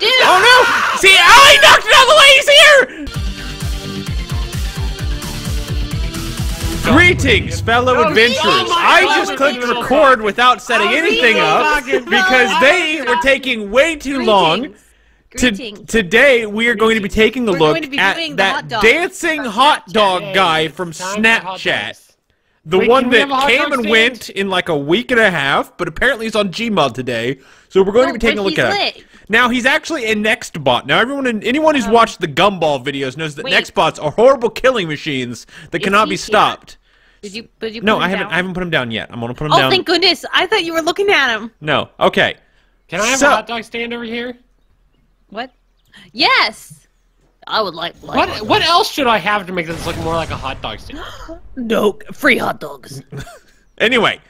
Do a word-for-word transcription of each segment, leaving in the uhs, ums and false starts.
Dude. Oh no! See, oh, he knocked it out the way. He's here! Greetings, fellow no, adventurers. Oh I just clicked record without setting oh, anything up because no, they were taking way too Greetings. long. To, today we are going to be taking a We're look at that hot dancing hot dog Snapchat. guy from Time Snapchat. The Wait, one that came and stand? went in like a week and a half, but apparently he's on Gmod today. So we're going oh, to be taking a look at lit. it. Now he's actually a Nextbot. Now everyone, in, anyone who's um, watched the Gumball videos knows that wait. Nextbots are horrible killing machines that Is cannot be stopped. Here? Did you? Did you? No, I haven't. Down? I haven't put him down yet. I'm gonna put him oh, down. Oh, thank goodness! I thought you were looking at him. No. Okay. Can I have so, a hot dog stand over here? What? Yes! I would like... like what What else should I have to make this look more like a hot dog stand? No, free hot dogs. Anyway,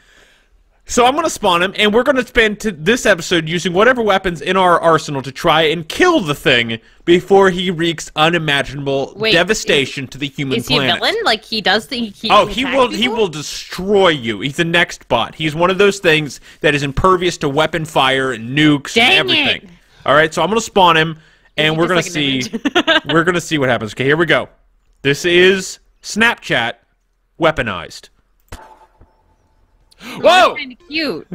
so I'm going to spawn him, and we're going to spend t this episode using whatever weapons in our arsenal to try and kill the thing before he wreaks unimaginable Wait, devastation is, to the human is planet. Is he a villain? Like, he does... Th he oh, he will, he will destroy you. He's the next bot. He's one of those things that is impervious to weapon fire and nukes Dang and everything. It. All right, so I'm gonna spawn him, and we're gonna see, we're gonna see what happens. Okay, here we go. This is Snapchat weaponized. Whoa! Kind of cute.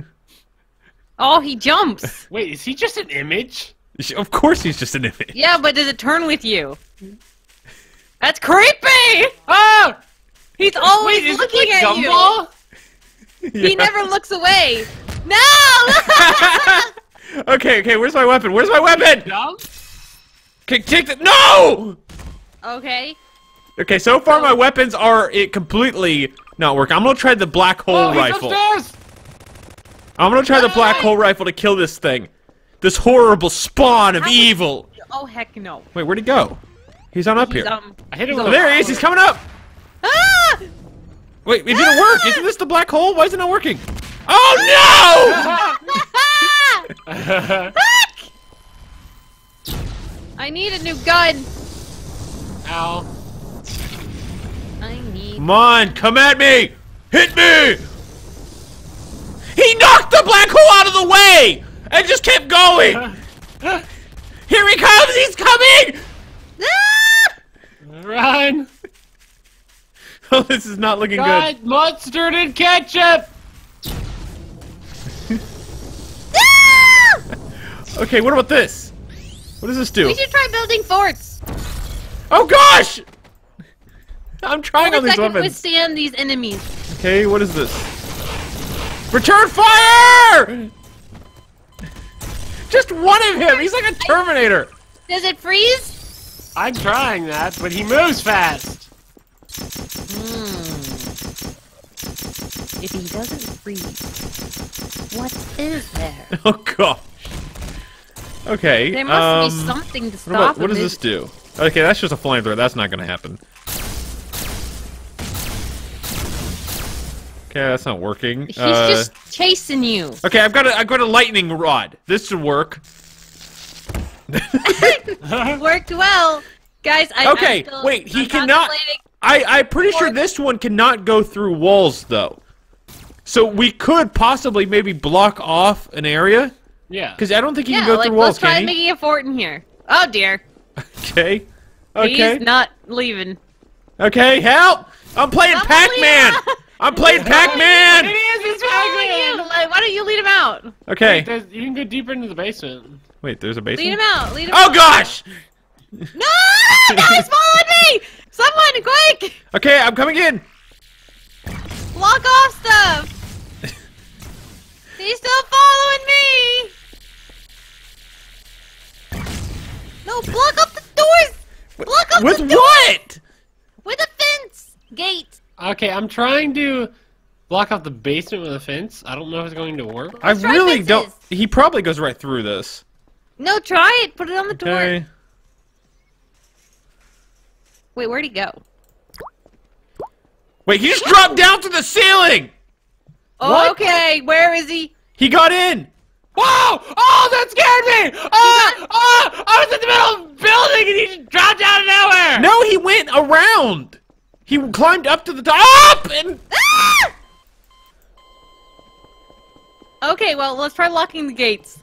Oh, he jumps. Wait, is he just an image? Of course, he's just an image. Yeah, but does it turn with you? That's creepy. Oh! He's always Wait, looking like at Gumball? you. Yeah. He never looks away. No! Okay, okay, where's my weapon? Where's my weapon? No? Okay, take the- No! Okay. Okay, so far oh. my weapons are it completely not working. I'm gonna try the black hole oh, rifle. He's upstairs! I'm gonna try the black hole rifle to kill this thing. This horrible spawn of How evil. He... Oh, heck no. Wait, where'd he go? He's on up he's, here. Um, I hit him with oh, There he is, he's coming up! Ah! Wait, it didn't ah! work! Isn't this the black hole? Why is it not working? Oh no! Fuck! I need a new gun. Ow. I need. Come on, come at me! Hit me! He knocked the black hole out of the way and just kept going. Here he comes! He's coming! Run! Oh, this is not looking God, good. Mustard and ketchup. Okay, what about this? What does this do? We should try building forts. Oh gosh! I'm trying all these weapons. I can withstand these enemies. Okay, what is this? Return fire! Just one of him. He's like a Terminator. Does it freeze? I'm trying that, but he moves fast. Hmm. If he doesn't freeze, what is there? Oh gosh. Okay. There must um, be something to stop What, about, what does this do? Okay, that's just a flamethrower. That's not gonna happen. Okay, that's not working. He's uh, just chasing you. Okay, I've got a I've got a lightning rod. This should work. Worked well, guys. I, okay, I'm still, wait. He I'm cannot. I I'm pretty sure this one cannot go through walls though. So we could possibly maybe block off an area. Yeah. Because I don't think he yeah, can go like, through walls, let's try can he? making a fort in here. Oh, dear. Okay. Okay. He's not leaving. Okay, help! I'm playing Pac-Man! I'm playing Pac-Man! It is, it's Pac-Man! Like, why don't you lead him out? Okay. Wait, you can go deeper into the basement. Wait, there's a basement? Lead him out, lead him out. Oh, gosh! No, no, no, he's following me! Someone, quick! Okay, I'm coming in. Block off stuff! He's still following me! No, block up the doors! Block up With the doors! With what? With a fence! Gate! Okay, I'm trying to block off the basement with a fence. I don't know if it's going to work. Let's I really fences. don't... He probably goes right through this. No, try it! Put it on the okay. door. Wait, where'd he go? Wait, he just dropped down to the ceiling! Oh, what? Okay, where is he? He got in! Whoa! Oh, that scared me! Oh, oh! I was in the middle of a building and he just dropped out of nowhere! No, he went around! He climbed up to the top and... Ah! Okay, well, let's try locking the gates.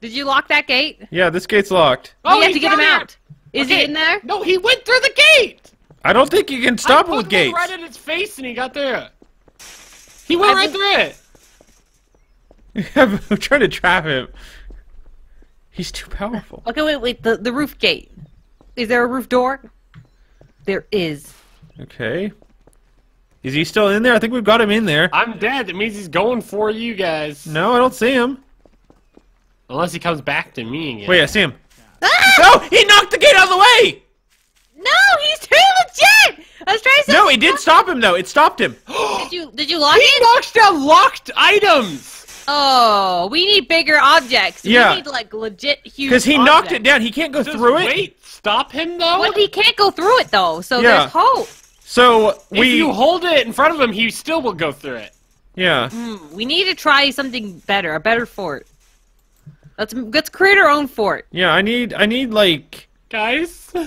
Did you lock that gate? Yeah, this gate's locked. Oh, we have to get him out. Is he in there? No, he went through the gate. I don't think you can stop him with gates. I put one right in his face and he got there. He went right through it. I'm trying to trap him. He's too powerful. Okay, wait, wait. The, the roof gate. Is there a roof door? There is. Okay. Is he still in there? I think we've got him in there. I'm dead. It means he's going for you guys. No, I don't see him. Unless he comes back to me again. Wait, I see him. Ah! No, he knocked the gate out of the way! No, he's too legit! I was trying to say No, it did stop him, though. It stopped him. did you Did you lock he it? He knocks down locked items! Oh, we need bigger objects. Yeah. We need, like, legit huge Because he objects. knocked it down. He can't go Just through wait, it. Wait, stop him, though? Well, he can't go through it, though, so yeah. there's hope. So, we... If you hold it in front of him, he still will go through it. Yeah. Mm, we need to try something better, a better fort. Let's let's create our own fort. Yeah, I need I need like guys. Do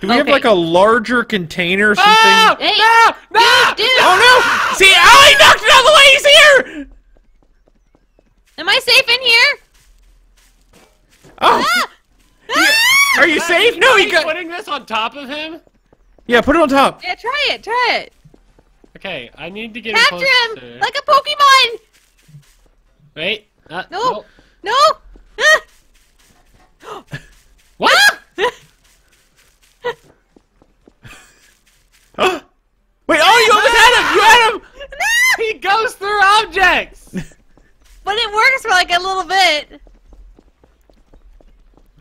we okay. have like a larger container or something? Oh, hey, no, no, dude, dude. Oh no! See, oh, he knocked it all the way. He's here. Am I safe in here? Oh. Ah! Ah! Are you uh, safe? Are you no, he got. Putting this on top of him. Yeah, put it on top. Yeah, try it. Try it. Okay, I need to get Capture him closer. like a Pokemon. Wait. Uh, no. No. no. What? Wait, oh, you almost had him! You had him! No! He goes through objects! But it works for like a little bit.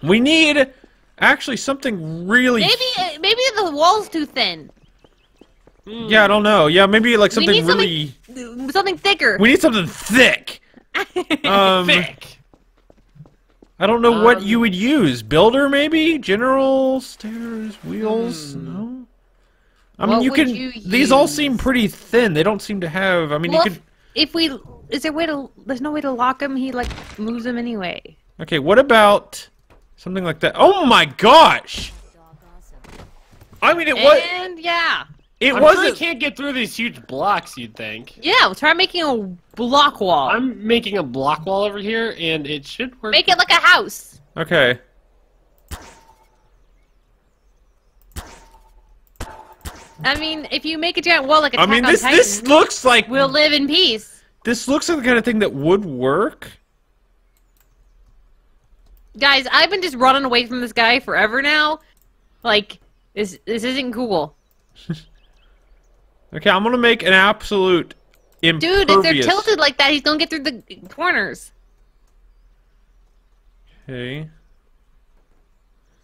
We need actually something really... Maybe maybe the wall's too thin. Mm. Yeah, I don't know. Yeah, maybe like something really... Something, something thicker. We need something thick. um, thick. I don't know um, what you would use. Builder, maybe? General, stairs, wheels? Hmm. No? I mean, what you can... You these all seem pretty thin. They don't seem to have... I mean, well, you could... If, if we... Is there a way to... There's no way to lock him. He, like, moves him anyway. Okay, what about... Something like that. Oh, my gosh! I mean, it was... And, yeah. It wasn't... Sure you can't get through these huge blocks, you'd think. Yeah, we'll try making a block wall. I'm making a block wall over here, and it should work. Make it like a house. Okay. I mean, if you make a giant wall like a Attack on Titan, I mean, this this looks like... We'll live in peace. This looks like the kind of thing that would work. Guys, I've been just running away from this guy forever now. Like, this, this isn't cool. Okay, I'm gonna make an absolute impervious. Dude, if they're tilted like that, he's gonna get through the corners. Okay.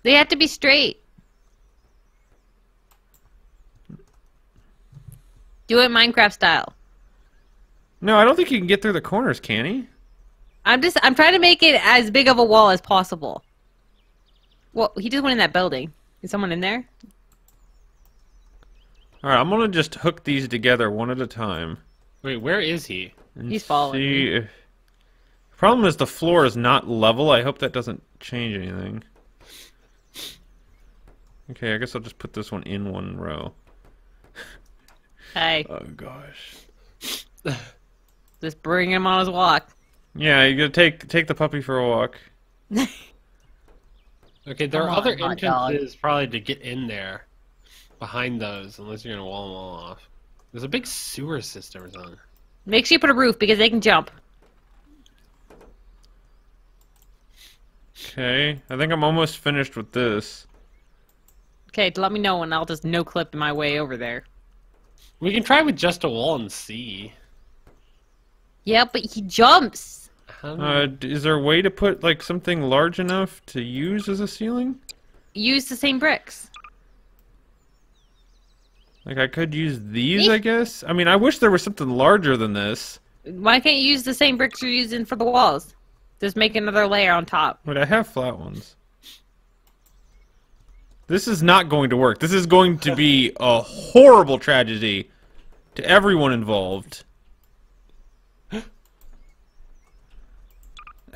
They have to be straight. Do it Minecraft style. No, I don't think you can get through the corners, can he? I'm just, I'm trying to make it as big of a wall as possible. Well, he just went in that building. Is someone in there? All right, I'm gonna just hook these together one at a time. Wait, where is he? And He's falling. See if... The problem is the floor is not level. I hope that doesn't change anything. Okay, I guess I'll just put this one in one row. Hey. Oh gosh. Just bring him on his walk. Yeah, you gotta take take the puppy for a walk. Okay, there Come are on, other entrances dog. probably to get in there. Behind those, unless you're gonna wall them all off. There's a big sewer system or something. Make sure you put a roof because they can jump. Okay, I think I'm almost finished with this. Okay, let me know and I'll just no clip my way over there. We can try with just a wall and see. Yeah, but he jumps. Uh, is there a way to put like something large enough to use as a ceiling? Use the same bricks. Like, I could use these, I guess? I mean, I wish there was something larger than this. Why can't you use the same bricks you're using for the walls? Just make another layer on top. Wait, I have flat ones. This is not going to work. This is going to be a horrible tragedy to everyone involved.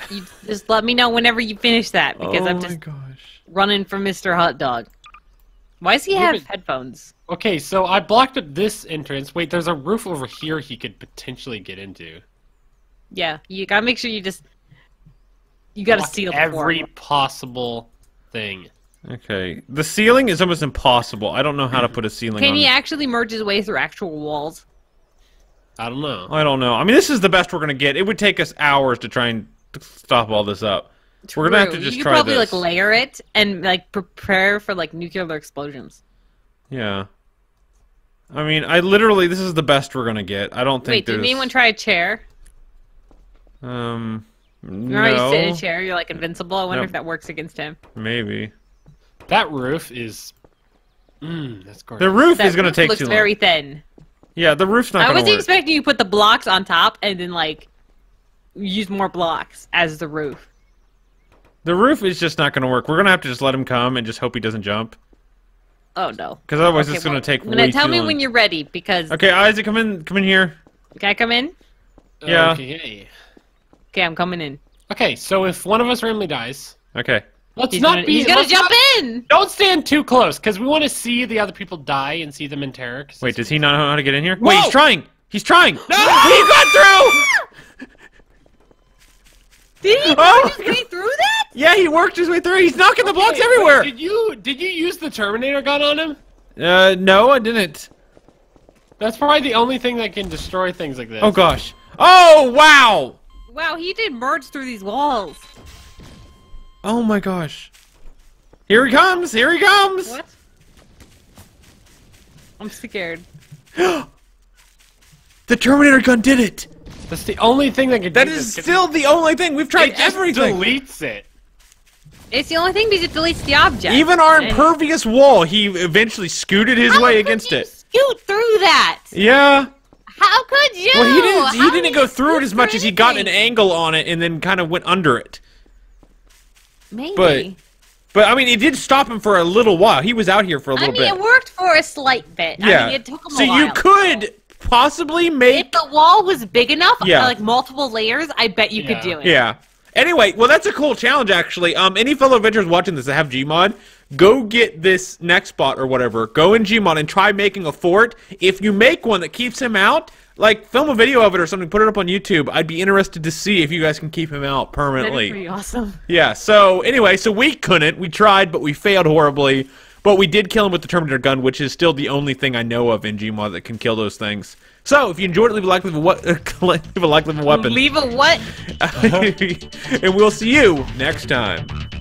You just let me know whenever you finish that, because oh I'm just gosh. running from Mister Hot Dog. Why does he have headphones? Okay, so I blocked up this entrance. Wait, there's a roof over here he could potentially get into. Yeah, you gotta make sure you just You gotta seal the every floor. possible thing. Okay. The ceiling is almost impossible. I don't know how to put a ceiling Can on he it. actually merge his way through actual walls? I don't know. I don't know. I mean, this is the best we're going to get. It would take us hours to try and stop all this up. True. We're going to have to just you could try probably, this. probably, like, layer it and, like, prepare for, like, nuclear explosions. Yeah. I mean, I literally... This is the best we're going to get. I don't think Wait, there's... Wait, did anyone try a chair? Um... Remember no. you sit in a chair, you're like invincible. I wonder no. if that works against him. Maybe. That roof is... Mmm, that's gorgeous. The roof that is going to take too long. It looks very thin. Yeah, the roof's not going to work. I was expecting you to put the blocks on top and then, like, use more blocks as the roof. The roof is just not going to work. We're going to have to just let him come and just hope he doesn't jump. Oh, no. Because otherwise okay, it's well, going to take way tell too me long. When you're ready, because... Okay, Isaac, come in, come in here. Can I come in? Yeah. Okay. Okay, I'm coming in. Okay, so if one of us randomly dies... Okay. Let's he's not gonna, be... He's gonna jump not, in! Don't stand too close, because we want to see the other people die and see them in terror. Wait, does he not know how to get in here? Whoa! Wait, he's trying! He's trying! No! He got through! Did he oh! work his way through that? Yeah, he worked his way through. He's knocking okay, the blocks wait, everywhere! Wait, did you did you use the Terminator gun on him? Uh, no, I didn't. That's probably the only thing that can destroy things like this. Oh, gosh. Oh, wow! Wow, he did merge through these walls. Oh my gosh. Here he comes! Here he comes! What? I'm scared. The Terminator gun did it! That's the only thing that can do that is this. Still the only thing! We've tried it just everything! Deletes it. It's the only thing because it deletes the object. Even our impervious wall, he eventually scooted his How way against you it. Scoot through that! Yeah. How could you? Well, he didn't, he didn't did go through it as much as he got an angle on it and then kind of went under it. Maybe. But, but I mean, it did stop him for a little while. He was out here for a little bit. I mean, bit. it worked for a slight bit. Yeah. I mean, it took him so a while. So you could so. possibly make... If the wall was big enough, yeah. like multiple layers, I bet you yeah. could do it. Yeah. Anyway, well, that's a cool challenge, actually. Um, any fellow adventurers watching this that have GMod, go get this Nextbot or whatever. Go in GMod and try making a fort. If you make one that keeps him out, like, film a video of it or something. Put it up on YouTube. I'd be interested to see if you guys can keep him out permanently. That'd be pretty awesome. Yeah, so, anyway, so we couldn't. We tried, but we failed horribly. But we did kill him with the Terminator gun, which is still the only thing I know of in GMod that can kill those things. So, if you enjoyed it, leave a like, leave a, what, uh, leave a, like, leave a weapon. Leave a what? And we'll see you next time.